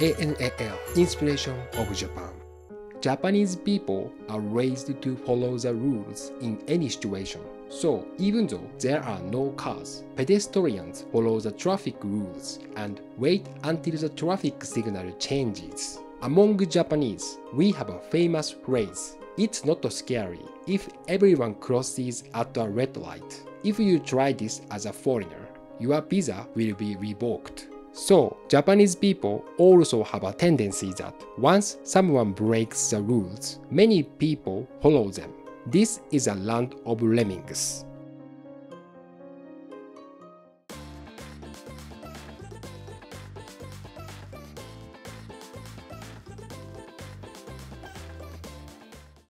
ANAL, Inspiration of Japan. Japanese people are raised to follow the rules in any situation. So, even though there are no cars, pedestrians follow the traffic rules and wait until the traffic signal changes. Among Japanese, we have a famous phrase, "It's not scary if everyone crosses at a red light." If you try this as a foreigner, your visa will be revoked. So, Japanese people also have a tendency that once someone breaks the rules, many people follow them. This is a land of lemmings.